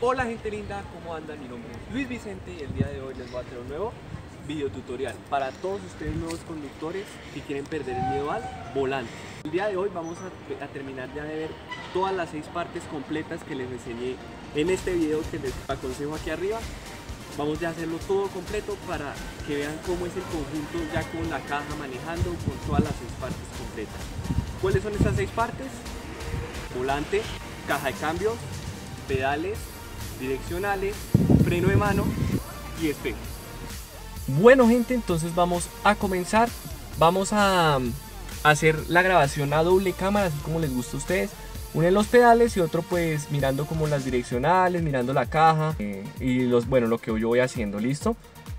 Hola gente linda, ¿cómo andan? Mi nombre es Luis Vicente y el día de hoy les voy a traer un nuevo video tutorial para todos ustedes nuevos conductores que quieren perder el miedo al volante. El día de hoy vamos a terminar ya de ver todas las 6 partes completas que les enseñé en este video que les aconsejo aquí arriba. Vamos ya a hacerlo todo completo para que vean cómo es el conjunto ya con la caja manejando con todas las 6 partes completas. ¿Cuáles son estas 6 partes? Volante, caja de cambios, pedales, direccionales, freno de mano y espejo. Bueno gente, entonces vamos a comenzar. Vamos a hacer la grabación a doble cámara, así como les gusta a ustedes. Uno en los pedales y otro pues mirando como las direccionales, mirando la caja y lo que yo voy haciendo, ¿listo?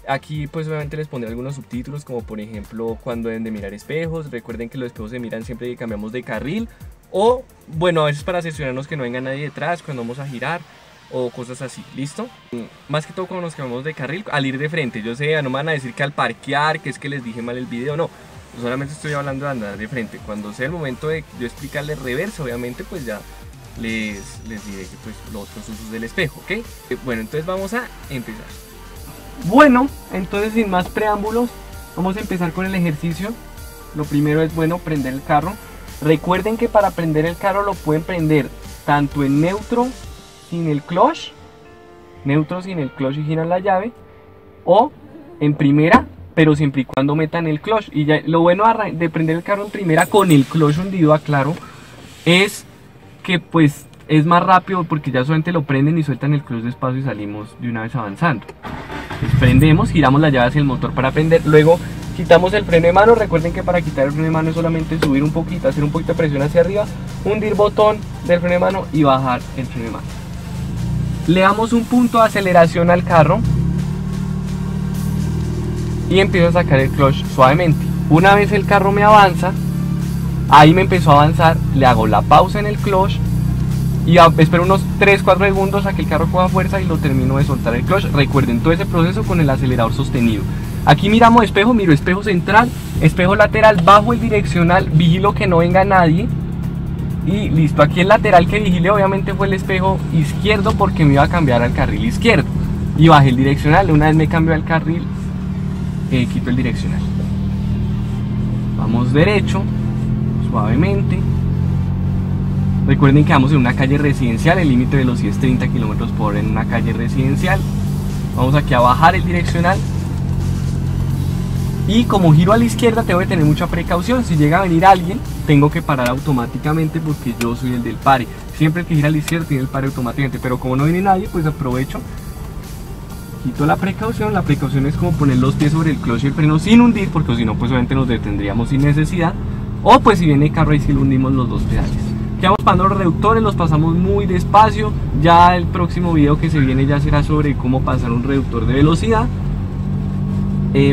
Aquí pues obviamente les pondré algunos subtítulos, como por ejemplo cuando deben de mirar espejos. Recuerden que los espejos se miran siempre que cambiamos de carril. O bueno, a veces para asesorarnos que no venga nadie detrás cuando vamos a girar o cosas así, ¿listo? Más que todo cuando nos cambiamos de carril, al ir de frente. Yo sé, no me van a decir que al parquear, que es que les dije mal el video, no. Yo solamente estoy hablando de andar de frente. Cuando sea el momento de yo explicarle reversa, obviamente pues ya les diré que pues los otros usos del espejo, ¿ok? Bueno, entonces vamos a empezar. Bueno, entonces sin más preámbulos, vamos a empezar con el ejercicio. Lo primero es, bueno, prender el carro. Recuerden que para prender el carro lo pueden prender tanto en neutro sin el clutch, y giran la llave, o en primera, pero siempre y cuando metan el clutch. Y ya, lo bueno de prender el carro en primera con el clutch hundido, aclaro, es que pues es más rápido, porque ya solamente lo prenden y sueltan el clutch despacio y salimos de una vez avanzando. Pues prendemos, giramos la llave hacia el motor para prender, luego quitamos el freno de mano. Recuerden que para quitar el freno de mano es solamente subir un poquito, hacer un poquito de presión hacia arriba, hundir botón del freno de mano y bajar el freno de mano. Le damos un punto de aceleración al carro y empiezo a sacar el clutch suavemente. Una vez el carro me avanza, ahí me empezó a avanzar, le hago la pausa en el clutch y espero unos 3-4 segundos a que el carro coja fuerza y lo termino de soltar el clutch. Recuerden todo ese proceso con el acelerador sostenido. Aquí miramos espejo, miro espejo central, espejo lateral, bajo el direccional, vigilo que no venga nadie y listo. Aquí el lateral que vigile obviamente fue el espejo izquierdo porque me iba a cambiar al carril izquierdo y bajé el direccional. Una vez me cambió al carril, quito el direccional, vamos derecho, suavemente. Recuerden que vamos en una calle residencial, el límite de velocidad es 30 km/h en una calle residencial. Vamos aquí a bajar el direccional. Y como giro a la izquierda tengo que tener mucha precaución, si llega a venir alguien tengo que parar automáticamente porque yo soy el del pare. Siempre el que gira a la izquierda tiene el pare automáticamente, pero como no viene nadie pues aprovecho, quito la precaución. La precaución es como poner los pies sobre el clutch y el freno sin hundir, porque si no pues obviamente nos detendríamos sin necesidad. O pues si viene el carro ahí sí lo hundimos los dos pedales. Quedamos pasando los reductores, los pasamos muy despacio. Ya el próximo video que se viene ya será sobre cómo pasar un reductor de velocidad.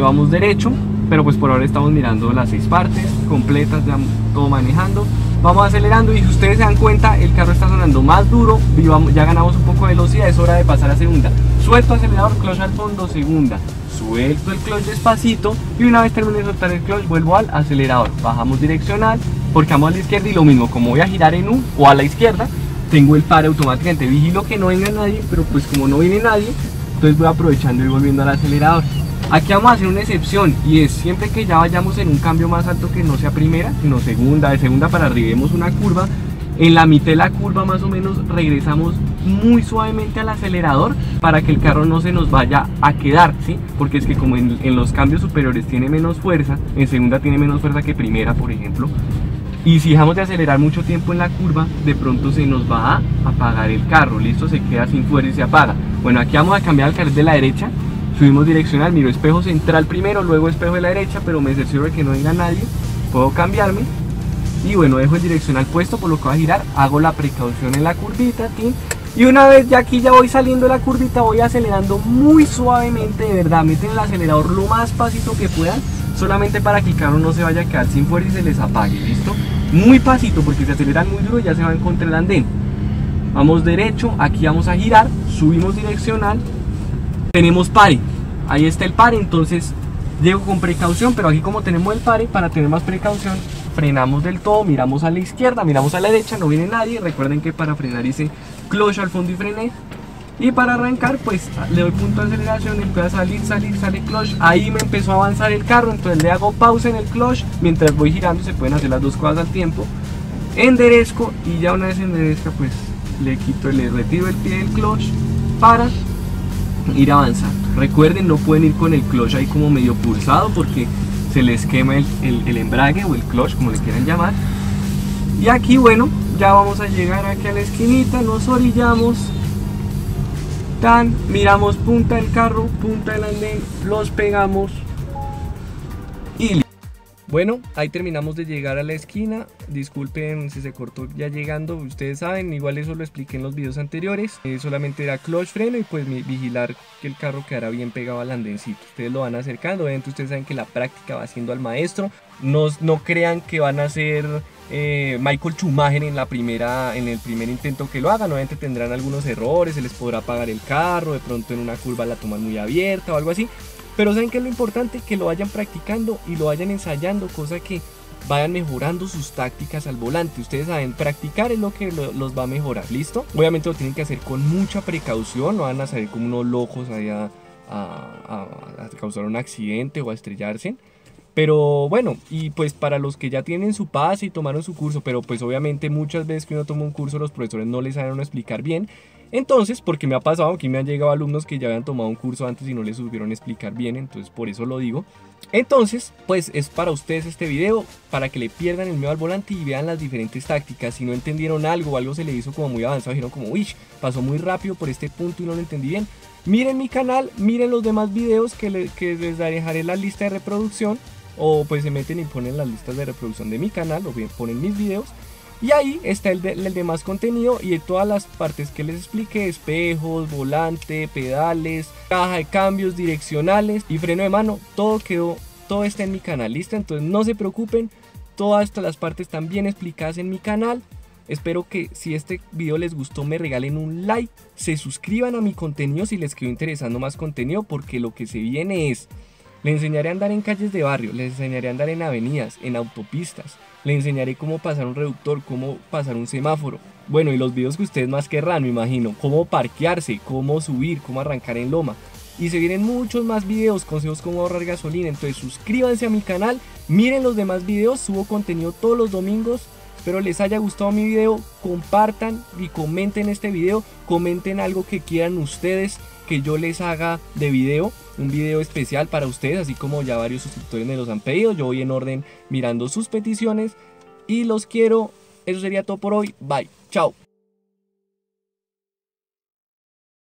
Vamos derecho, pero pues por ahora estamos mirando las 6 partes completas, ya todo manejando. Vamos acelerando y si ustedes se dan cuenta el carro está sonando más duro y vamos, ya ganamos un poco de velocidad, es hora de pasar a segunda. Suelto acelerador, clutch al fondo, segunda. Suelto el clutch despacito y una vez termine de soltar el clutch vuelvo al acelerador. Bajamos direccional porque vamos a la izquierda y lo mismo, como voy a girar en U o a la izquierda tengo el pare automáticamente. Vigilo que no venga nadie, pero pues como no viene nadie entonces voy aprovechando y volviendo al acelerador. Aquí vamos a hacer una excepción y es siempre que ya vayamos en un cambio más alto que no sea primera, sino segunda, de segunda para arriba vemos una curva, en la mitad de la curva más o menos regresamos muy suavemente al acelerador para que el carro no se nos vaya a quedar, ¿sí? Porque es que como en los cambios superiores tiene menos fuerza, en segunda tiene menos fuerza que primera, por ejemplo, y si dejamos de acelerar mucho tiempo en la curva, de pronto se nos va a apagar el carro, listo, se queda sin fuerza y se apaga. Bueno, aquí vamos a cambiar al carril de la derecha. Subimos direccional, miro espejo central primero, luego espejo de la derecha, pero me cercioro de que no venga nadie, puedo cambiarme y bueno, dejo el direccional puesto, por lo que voy a girar, hago la precaución en la curvita aquí, y una vez ya aquí ya voy saliendo de la curvita, voy acelerando muy suavemente, de verdad, meten el acelerador lo más pasito que puedan, solamente para que el carro no se vaya a quedar sin fuerza y se les apague, ¿listo? Muy pasito, porque si aceleran muy duro ya se van contra el andén. Vamos derecho, aquí vamos a girar, subimos direccional, tenemos pare, ahí está el pare, entonces llego con precaución, pero aquí como tenemos el pare, para tener más precaución frenamos del todo, miramos a la izquierda, miramos a la derecha, no viene nadie. Recuerden que para frenar hice clutch al fondo y frené, Y para arrancar pues le doy punto de aceleración, empieza a salir clutch. Ahí me empezó a avanzar el carro, entonces le hago pausa en el clutch. Mientras voy girando se pueden hacer las dos cosas al tiempo. Enderezco y ya una vez enderezca pues le retiro el pie del clutch para ir avanzando. Recuerden, no pueden ir con el clutch ahí como medio pulsado porque se les quema el embrague o el clutch, como le quieran llamar. Y aquí bueno, ya vamos a llegar aquí a la esquinita, nos orillamos, tan, miramos punta del carro, punta del andén, los pegamos y bueno, ahí terminamos de llegar a la esquina. Disculpen si se cortó ya llegando, ustedes saben, igual eso lo expliqué en los videos anteriores. Solamente era clutch, freno y pues vigilar que el carro quedara bien pegado al andencito. Ustedes lo van acercando, obviamente ustedes saben que la práctica va haciendo al maestro. No crean que van a ser Michael Chumagen en el primer intento que lo hagan. Obviamente tendrán algunos errores, se les podrá apagar el carro, de pronto en una curva la toman muy abierta o algo así. Pero saben que es lo importante, que lo vayan practicando y lo vayan ensayando, cosa que vayan mejorando sus tácticas al volante. Ustedes saben, practicar es lo que los va a mejorar, ¿listo? Obviamente lo tienen que hacer con mucha precaución, no van a salir como unos locos allá a causar un accidente o a estrellarse. Pero bueno, y pues para los que ya tienen su pase y tomaron su curso, pero pues obviamente muchas veces que uno toma un curso los profesores no les saben explicar bien. Entonces, porque me ha pasado, aquí me han llegado alumnos que ya habían tomado un curso antes y no les supieron explicar bien, entonces por eso lo digo. Entonces, pues es para ustedes este video, para que le pierdan el miedo al volante y vean las diferentes tácticas. Si no entendieron algo o algo se le hizo como muy avanzado, dijeron como, uy, pasó muy rápido por este punto y no lo entendí bien, miren mi canal, miren los demás videos que les dejaré la lista de reproducción. O pues se meten y ponen las listas de reproducción de mi canal, o bien ponen mis videos. Y ahí está el demás contenido y de todas las partes que les expliqué: espejos, volante, pedales, caja de cambios, direccionales y freno de mano. Todo está en mi canal, ¿listo? Entonces no se preocupen, todas las partes están bien explicadas en mi canal. Espero que si este video les gustó me regalen un like, se suscriban a mi contenido si les quedó interesando más contenido, porque lo que se viene es... le enseñaré a andar en calles de barrio, les enseñaré a andar en avenidas, en autopistas, le enseñaré cómo pasar un reductor, cómo pasar un semáforo. Bueno, y los videos que ustedes más querrán, me imagino, cómo parquearse, cómo subir, cómo arrancar en loma. Y se vienen muchos más videos, consejos cómo ahorrar gasolina. Entonces suscríbanse a mi canal, miren los demás videos, subo contenido todos los domingos. Espero les haya gustado mi video, compartan y comenten este video, comenten algo que quieran ustedes que yo les haga de video, un video especial para ustedes, así como ya varios suscriptores me los han pedido. Yo voy en orden mirando sus peticiones y los quiero. Eso sería todo por hoy, bye, chao.